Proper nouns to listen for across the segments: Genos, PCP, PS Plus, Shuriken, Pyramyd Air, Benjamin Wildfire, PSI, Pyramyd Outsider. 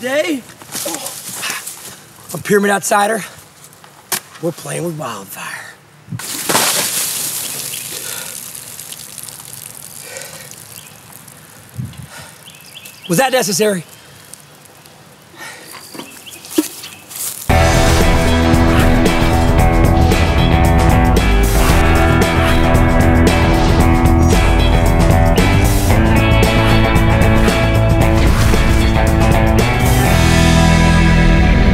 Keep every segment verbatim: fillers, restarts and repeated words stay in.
Today, oh, I'm Pyramyd Outsider. We're playing with Wildfire. Was that necessary?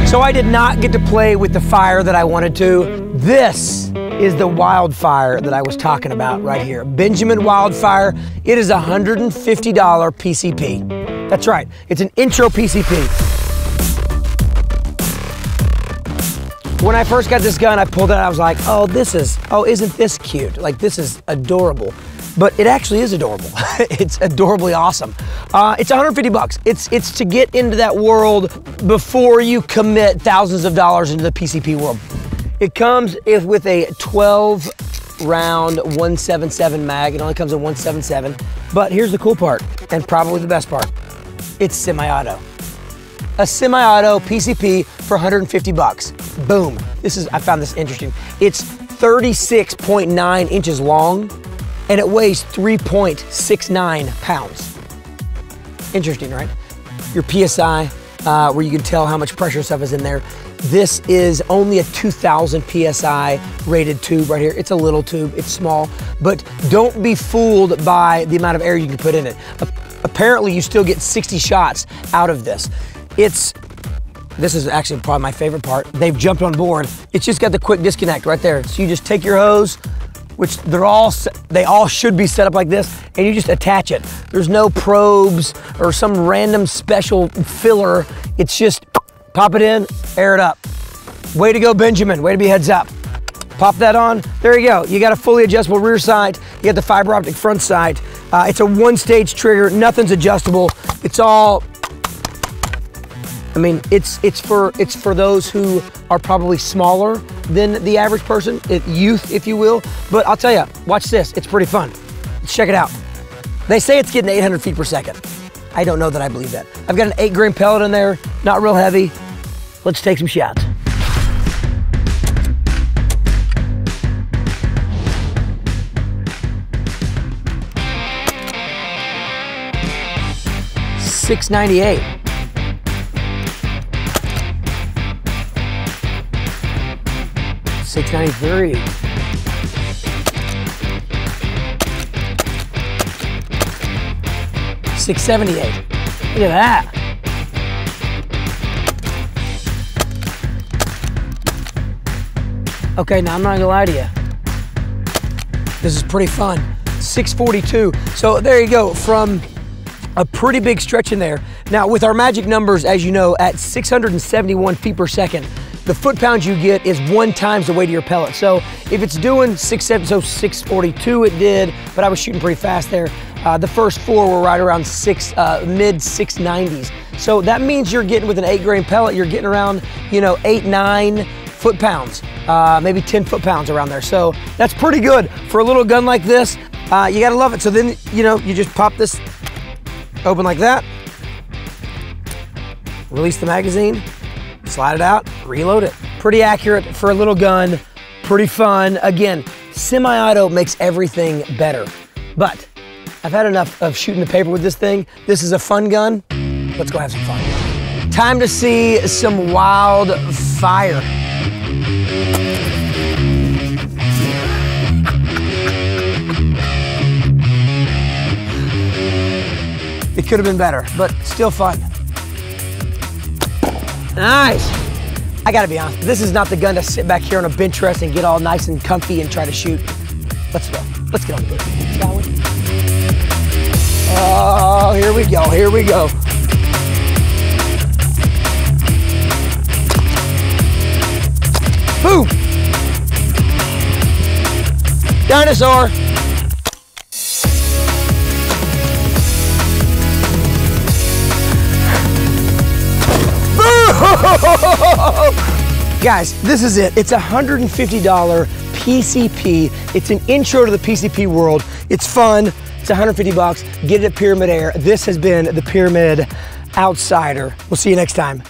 So I did not get to play with the fire that I wanted to. This is the Wildfire that I was talking about right here. Benjamin Wildfire. It is a one hundred fifty dollar P C P. That's right, it's an intro P C P. When I first got this gun, I pulled it out, I was like, oh, this is, oh, isn't this cute? Like, this is adorable. But it actually is adorable. It's adorably awesome. Uh, it's one hundred fifty bucks. It's it's to get into that world before you commit thousands of dollars into the P C P world. It comes if, with a twelve round one seventy-seven mag. It only comes in one seventy-seven. But here's the cool part, and probably the best part. It's semi-auto. A semi-auto P C P for one hundred fifty bucks. Boom. This is, I found this interesting. It's thirty-six point nine inches long, and it weighs three point six nine pounds. Interesting, right? Your P S I, uh, where you can tell how much pressure stuff is in there. This is only a two thousand P S I rated tube right here. It's a little tube, it's small, but don't be fooled by the amount of air you can put in it. Apparently, you still get sixty shots out of this. It's, this is actually probably my favorite part. They've jumped on board. It's just got the quick disconnect right there. So you just take your hose, which they're all, they all should be set up like this, and you just attach it. There's no probes or some random special filler. It's just pop it in, air it up. Way to go, Benjamin, way to be heads up. Pop that on, there you go. You got a fully adjustable rear sight, you got the fiber optic front sight. Uh, it's a one stage trigger, nothing's adjustable. It's all, I mean, it's it's for it's for those who are probably smaller than the average person, youth, if you will. But I'll tell you, watch this. It's pretty fun. Let's check it out. They say it's getting eight hundred feet per second. I don't know that I believe that. I've got an eight grain pellet in there, not real heavy. Let's take some shots. six ninety-eight. six ninety-three. six seventy-eight. Look at that. Okay, now I'm not gonna lie to you. This is pretty fun. six forty-two. So there you go, from a pretty big stretch in there. Now with our magic numbers, as you know, at six hundred seventy-one feet per second, the foot-pounds you get is one times the weight of your pellet. So if it's doing six seventy, so six forty-two it did, but I was shooting pretty fast there. Uh, the first four were right around six, uh, mid six nineties. So that means you're getting with an eight grain pellet, you're getting around, you know, eight, nine foot-pounds, uh, maybe ten foot-pounds around there. So that's pretty good for a little gun like this. Uh, you gotta love it. So then, you know, you just pop this open like that, release the magazine, slide it out, reload it. Pretty accurate for a little gun, pretty fun. Again, semi-auto makes everything better. But I've had enough of shooting the paper with this thing. This is a fun gun. Let's go have some fun. Time to see some Wildfire. It could have been better, but still fun. Nice. I gotta be honest, this is not the gun to sit back here on a bench rest and get all nice and comfy and try to shoot. Let's go. Let's get on the bench. Shall we? Oh, here we go, here we go. Boom! Dinosaur! Guys, this is it. It's a one hundred fifty dollar P C P. It's an intro to the P C P world. It's fun. It's one hundred fifty bucks. Get it at Pyramyd Air. This has been the Pyramyd outsider. We'll see you next time.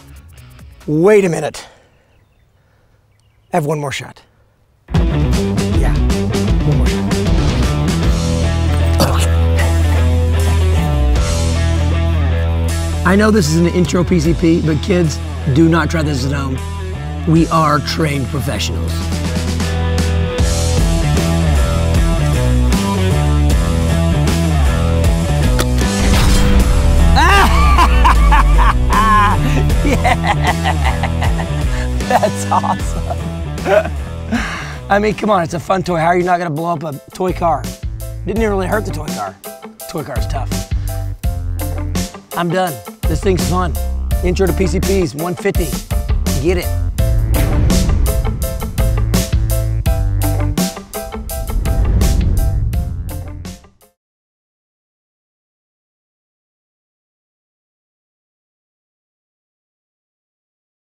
Wait a minute. I have one more shot. Yeah, one more shot. I know this is an intro P C P, but kids, do not try this at home. We are trained professionals. That's awesome. I mean, come on, it's a fun toy. How are you not gonna blow up a toy car? Didn't even really hurt the toy car. Toy car's tough. I'm done. This thing's fun. Intro to P C Ps, one fifty. Get it.